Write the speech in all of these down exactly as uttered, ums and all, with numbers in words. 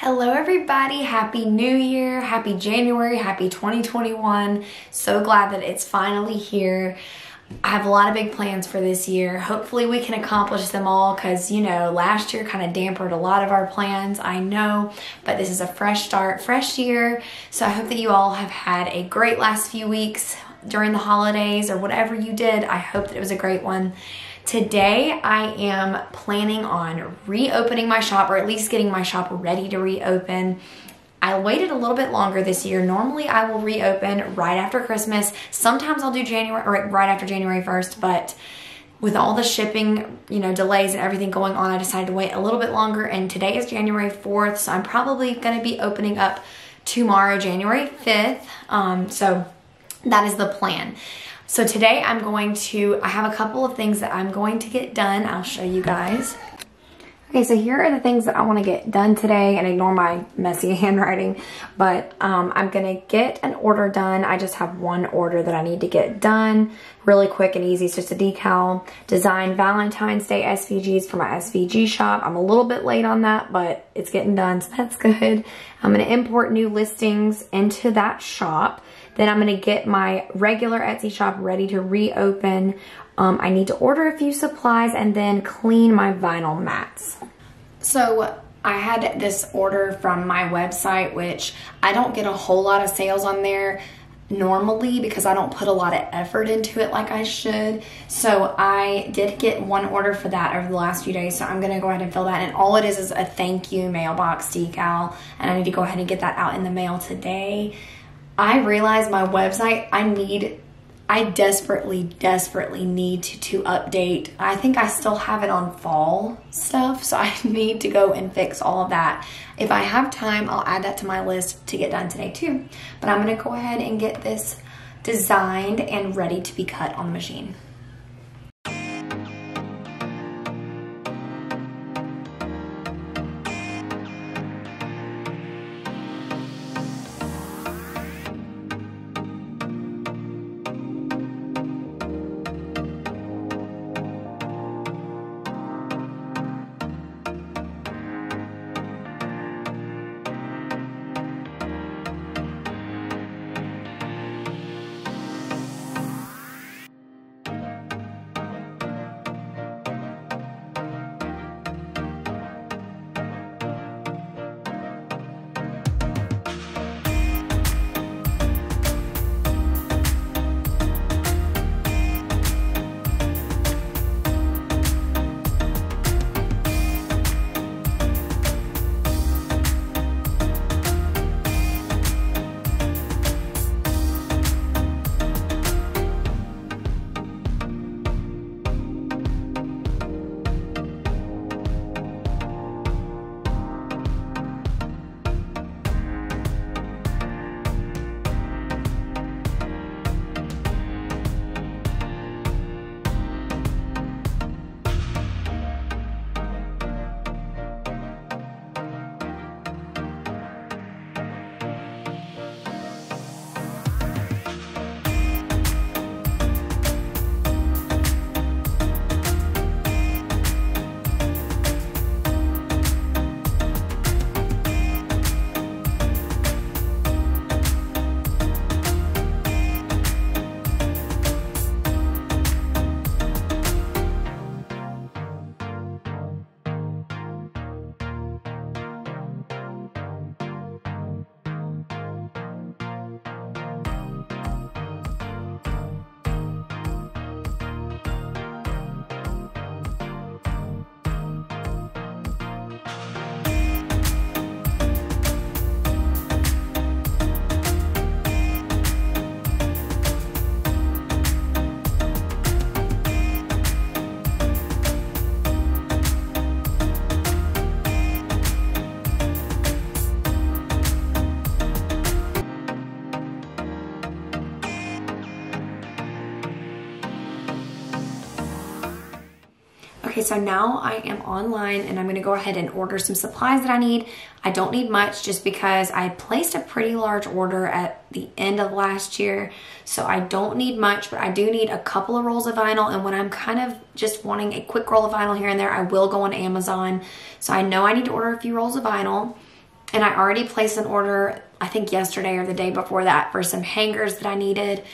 Hello everybody, happy new year, happy January, happy twenty twenty-one. So glad that it's finally here. I have a lot of big plans for this year. Hopefully we can accomplish them all because, you know, last year kind of dampened a lot of our plans, I know, but this is a fresh start, fresh year. So I hope that you all have had a great last few weeks during the holidays or whatever you did. I hope that it was a great one. Today, I am planning on reopening my shop, or at least getting my shop ready to reopen. I waited a little bit longer this year. Normally, I will reopen right after Christmas. Sometimes I'll do January, or right after January first, but with all the shipping, you know, delays and everything going on, I decided to wait a little bit longer, and today is January fourth, so I'm probably gonna be opening up tomorrow, January fifth, um, so that is the plan. So today I'm going to, I have a couple of things that I'm going to get done. I'll show you guys. Okay, so here are the things that I want to get done today, and ignore my messy handwriting, but um, I'm going to get an order done. I just have one order that I need to get done really quick and easy. It's just a decal design Valentine's Day S V Gs for my S V G shop. I'm a little bit late on that, but it's getting done, so that's good. I'm going to import new listings into that shop. Then I'm gonna get my regular Etsy shop ready to reopen. Um, I need to order a few supplies and then clean my vinyl mats. So I had this order from my website, which I don't get a whole lot of sales on there normally because I don't put a lot of effort into it like I should. So I did get one order for that over the last few days. So I'm gonna go ahead and fill that. And all it is is a thank you mailbox decal. And I need to go ahead and get that out in the mail today. I realized my website, I need, I desperately, desperately need to, to update. I think I still have it on fall stuff, so I need to go and fix all of that. If I have time, I'll add that to my list to get done today too. But I'm gonna go ahead and get this designed and ready to be cut on the machine. Okay, so now I am online and I'm gonna go ahead and order some supplies that I need. I don't need much just because I placed a pretty large order at the end of last year, so I don't need much, but I do need a couple of rolls of vinyl, and when I'm kind of just wanting a quick roll of vinyl here and there, I will go on Amazon. So I know I need to order a few rolls of vinyl. And I already placed an order, I think yesterday or the day before that, for some hangers that I needed.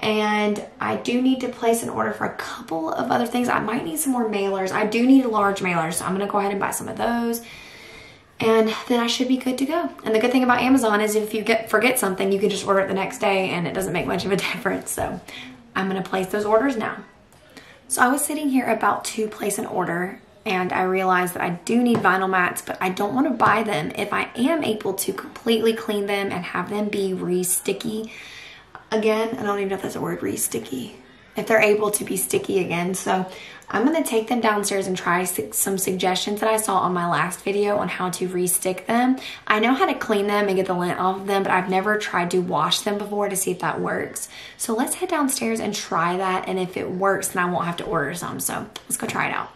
And I do need to place an order for a couple of other things. I might need some more mailers. I do need large mailers, so I'm gonna go ahead and buy some of those. And then I should be good to go. And the good thing about Amazon is if you get forget something, you can just order it the next day and it doesn't make much of a difference. So I'm gonna place those orders now. So I was sitting here about to place an order and I realized that I do need vinyl mats, but I don't wanna buy them if I am able to completely clean them and have them be re-sticky again. I don't even know if that's a word, re-sticky. If they're able to be sticky again. So I'm gonna take them downstairs and try some suggestions that I saw on my last video on how to re-stick them. I know how to clean them and get the lint off of them, but I've never tried to wash them before to see if that works. So let's head downstairs and try that, and if it works, then I won't have to order some. So let's go try it out.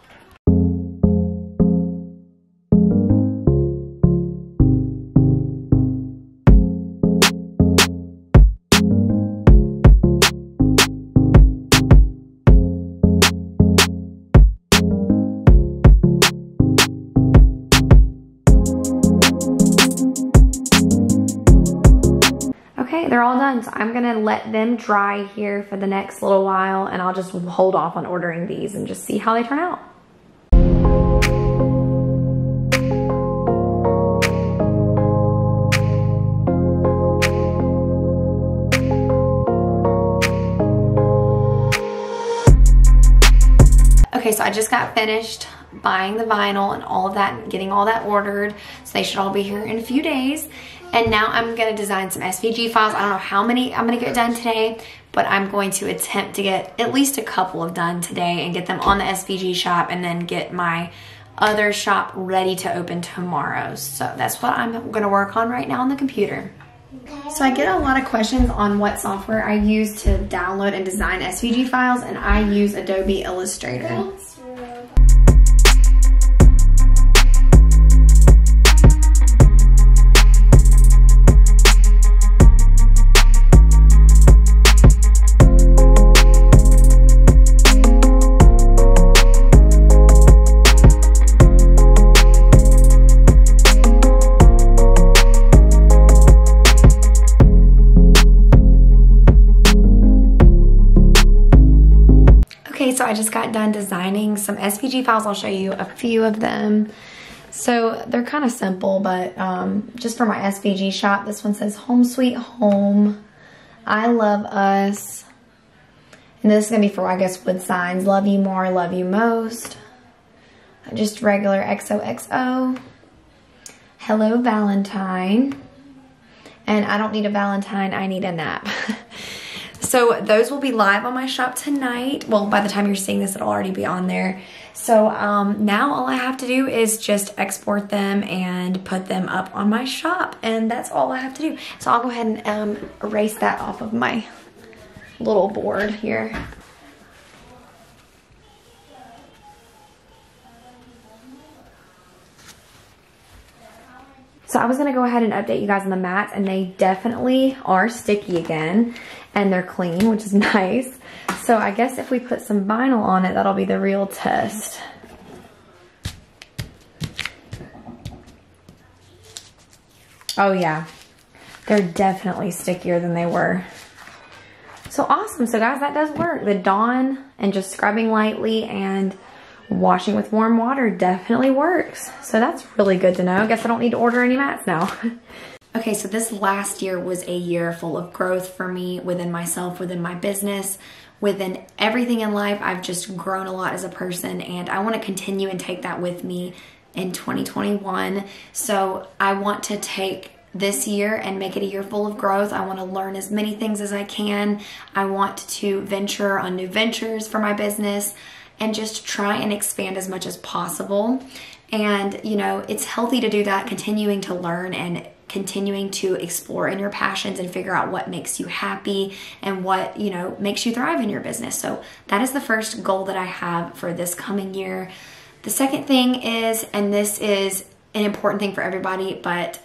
They're all done, so I'm gonna let them dry here for the next little while, and I'll just hold off on ordering these and just see how they turn out. Okay, so I just got finished buying the vinyl and all of that, and getting all that ordered, so they should all be here in a few days. And now I'm gonna design some S V G files. I don't know how many I'm gonna get done today, but I'm going to attempt to get at least a couple of done today and get them on the S V G shop, and then get my other shop ready to open tomorrow. So that's what I'm gonna work on right now on the computer. So I get a lot of questions on what software I use to download and design S V G files, and I use Adobe Illustrator. So I just got done designing some S V G files. I'll show you a few of them. So they're kind of simple, but um, just for my S V G shop, this one says Home Sweet Home, I Love Us, and this is gonna be for, I guess, wood signs, Love You More, Love You Most, just regular X O X O, Hello Valentine, and I Don't Need a Valentine, I Need a Nap. So those will be live on my shop tonight. Well, by the time you're seeing this, it'll already be on there. So um, now all I have to do is just export them and put them up on my shop, and that's all I have to do. So I'll go ahead and um, erase that off of my little board here. So I was gonna go ahead and update you guys on the mats, and they definitely are sticky again, and they're clean, which is nice. So I guess if we put some vinyl on it, that'll be the real test. Oh yeah, they're definitely stickier than they were. So awesome, so guys, that does work. The Dawn and just scrubbing lightly and washing with warm water definitely works. So that's really good to know. I guess I don't need to order any mats now. Okay, so this last year was a year full of growth for me, within myself, within my business, within everything in life. I've just grown a lot as a person, and I want to continue and take that with me in twenty twenty-one. So I want to take this year and make it a year full of growth. I want to learn as many things as I can. I want to venture on new ventures for my business, and just try and expand as much as possible. And you know, it's healthy to do that, continuing to learn and continuing to explore in your passions and figure out what makes you happy and what, you know, makes you thrive in your business. So that is the first goal that I have for this coming year. The second thing is, and this is an important thing for everybody, but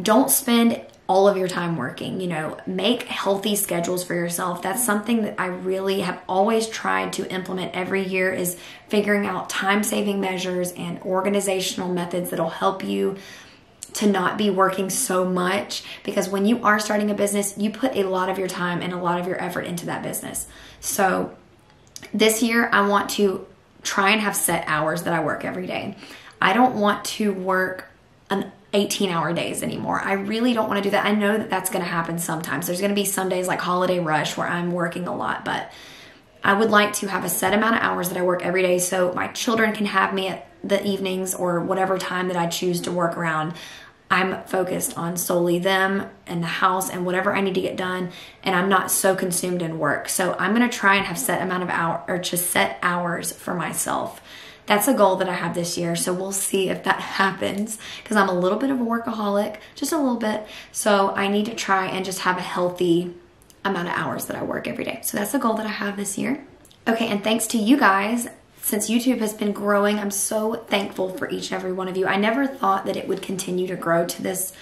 don't spend all of your time working. You know, make healthy schedules for yourself. That's something that I really have always tried to implement every year, is figuring out time-saving measures and organizational methods that'll help you to not be working so much, because when you are starting a business, you put a lot of your time and a lot of your effort into that business. So this year I want to try and have set hours that I work every day. I don't want to work an eighteen hour days anymore. I really don't want to do that. I know that that's going to happen sometimes. There's going to be some days like holiday rush where I'm working a lot, but I would like to have a set amount of hours that I work every day so my children can have me at the evenings or whatever time that I choose to work around. I'm focused on solely them and the house and whatever I need to get done, and I'm not so consumed in work. So I'm going to try and have set amount of hour or just set hours for myself. That's a goal that I have this year, so we'll see if that happens, because I'm a little bit of a workaholic, just a little bit. So I need to try and just have a healthy amount of hours that I work every day. So that's a goal that I have this year. Okay, and thanks to you guys, since YouTube has been growing, I'm so thankful for each and every one of you. I never thought that it would continue to grow to this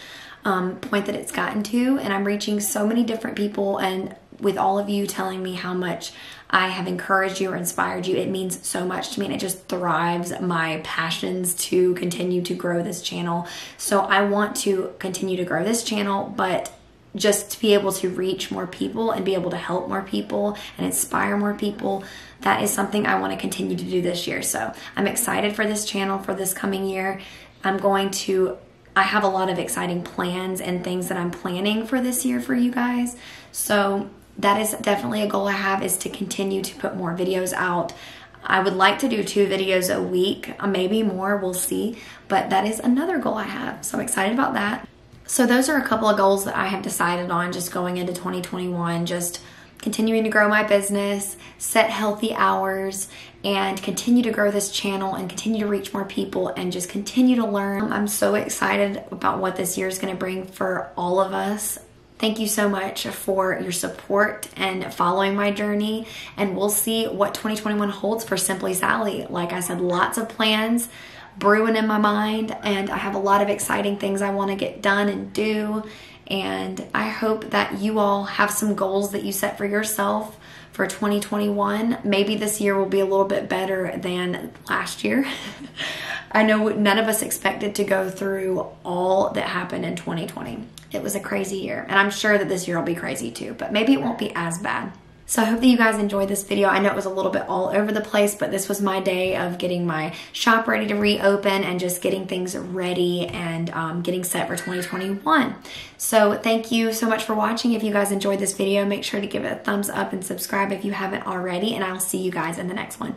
um, point that it's gotten to, and I'm reaching so many different people, and with all of you telling me how much I have encouraged you or inspired you, it means so much to me, and it just thrives my passions to continue to grow this channel. So I want to continue to grow this channel, but just to be able to reach more people and be able to help more people and inspire more people, that is something I want to continue to do this year. So I'm excited for this channel for this coming year. I'm going to, I have a lot of exciting plans and things that I'm planning for this year for you guys. So that is definitely a goal I have, is to continue to put more videos out. I would like to do two videos a week, maybe more, we'll see. But that is another goal I have. So I'm excited about that. So those are a couple of goals that I have decided on just going into twenty twenty-one, just continuing to grow my business, set healthy hours, and continue to grow this channel and continue to reach more people and just continue to learn. I'm so excited about what this year is going to bring for all of us. Thank you so much for your support and following my journey, and we'll see what twenty twenty-one holds for Simply Sally. Like I said, lots of plans brewing in my mind, and I have a lot of exciting things I want to get done and do, and I hope that you all have some goals that you set for yourself for twenty twenty-one. Maybe this year will be a little bit better than last year. I know none of us expected to go through all that happened in twenty twenty. It was a crazy year, and I'm sure that this year will be crazy too, but maybe it won't be as bad. So I hope that you guys enjoyed this video. I know it was a little bit all over the place, but this was my day of getting my shop ready to reopen and just getting things ready and um, getting set for twenty twenty-one. So thank you so much for watching. If you guys enjoyed this video, make sure to give it a thumbs up and subscribe if you haven't already, and I'll see you guys in the next one.